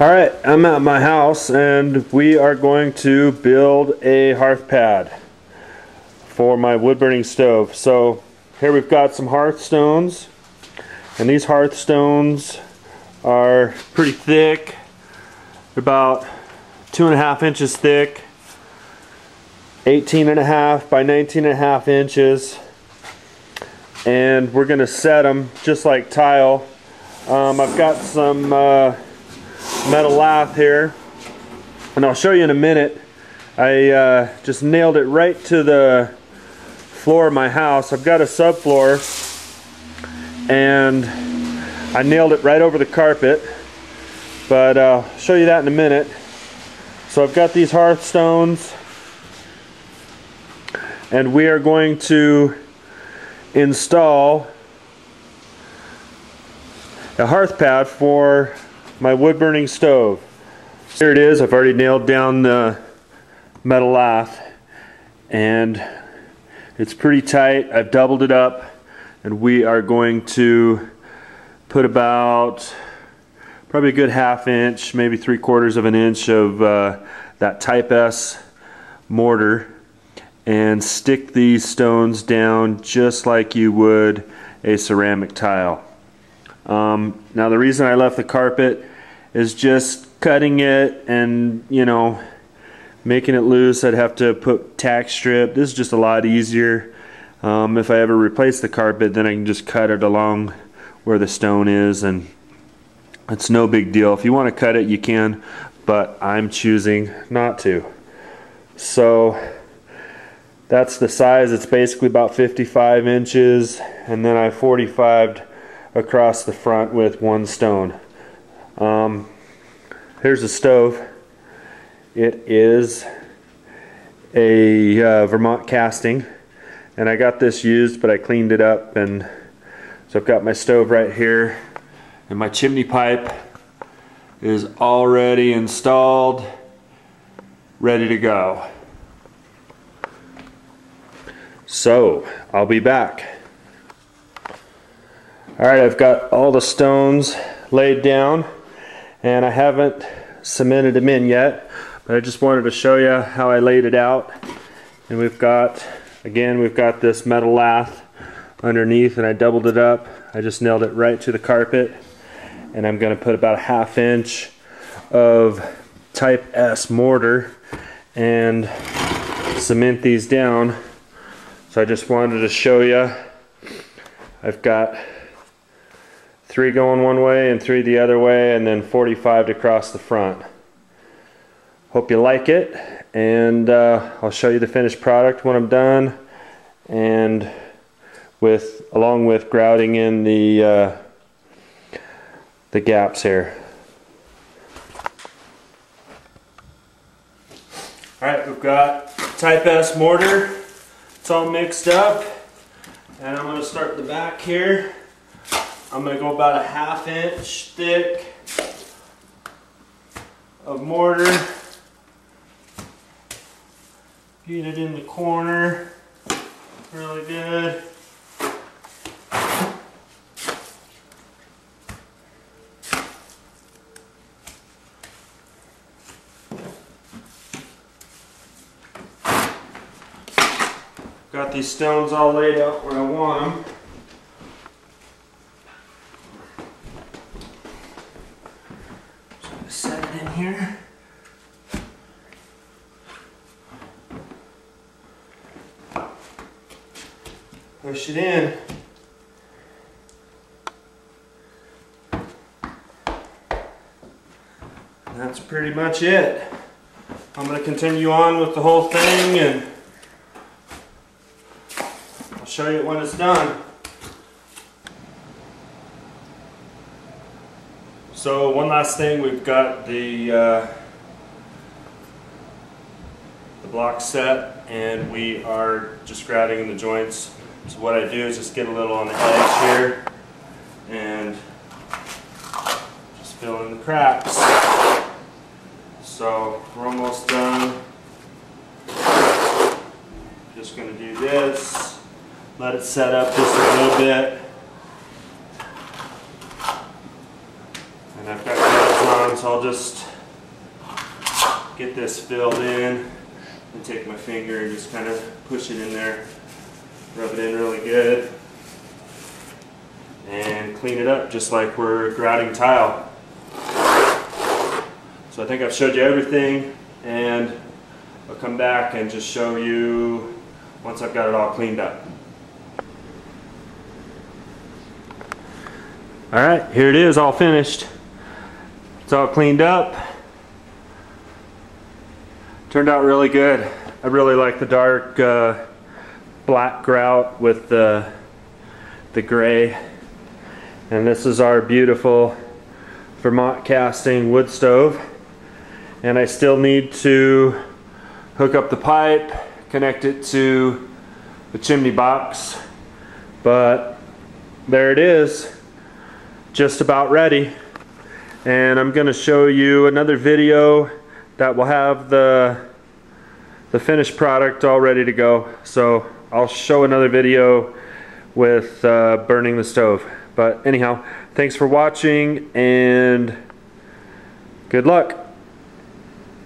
Alright, I'm at my house and we are going to build a hearth pad for my wood burning stove. So here we've got some hearthstones, and these hearthstones are pretty thick. They're about 2.5 inches thick, 18.5 by 19.5 inches, and we're gonna set them just like tile. I've got some metal lath here, and I'll show you in a minute. I just nailed it right to the floor of my house. I've got a subfloor, and I nailed it right over the carpet, but I'll show you that in a minute. So I've got these hearthstones, and we are going to install a hearth pad for my wood burning stove. Here it is. I've already nailed down the metal lath, and it's pretty tight. I've doubled it up, and we are going to put about probably a good 1/2 inch, maybe 3/4 of an inch of that Type S mortar, and stick these stones down just like you would a ceramic tile. Now the reason I left the carpet is just cutting it and, you know, making it loose. I'd have to put tack strip. This is just a lot easier. If I ever replace the carpet, then I can just cut it along where the stone is, and it's no big deal. If you want to cut it, you can, but I'm choosing not to. So that's the size. It's basically about 55 inches, and then I 45'd across the front with one stone. Here's the stove. It is a Vermont Casting, and I got this used, but I cleaned it up, and so I've got my stove right here, and my chimney pipe is already installed, ready to go. So I'll be back. Alright, I've got all the stones laid down, and I haven't cemented them in yet, but I just wanted to show you how I laid it out. And we've got, again, we've got this metal lath underneath, and I doubled it up. I just nailed it right to the carpet, and I'm going to put about 1/2 inch of Type S mortar and cement these down. So I just wanted to show you, I've got 3 going one way and 3 the other way, and then 45 across the front. Hope you like it, and I'll show you the finished product when I'm done, and along with grouting in the gaps here. All right, we've got Type S mortar. It's all mixed up, and I'm going to start the back here. I'm going to go about 1/2 inch thick of mortar, beat it in the corner really good. Got these stones all laid out where I want them. Here. Push it in. That's pretty much it. I'm going to continue on with the whole thing, and I'll show you when it's done. So one last thing, we've got the block set, and we are just grouting in the joints. So what I do is just get a little on the edge here and just fill in the cracks. So we're almost done. Just going to do this, let it set up just a little bit. And I've got on, so I'll just get this filled in and take my finger and just kind of push it in there, rub it in really good, and clean it up just like we're grouting tile. So I think I've showed you everything, and I'll come back and just show you once I've got it all cleaned up. Alright, here it is, all finished. It's all cleaned up. Turned out really good. I really like the dark black grout with the gray. And this is our beautiful Vermont Casting wood stove. And I still need to hook up the pipe, connect it to the chimney box. But there it is. Just about ready, and I'm going to show you another video that will have the finished product all ready to go. So I'll show another video with burning the stove. But anyhow, thanks for watching and good luck.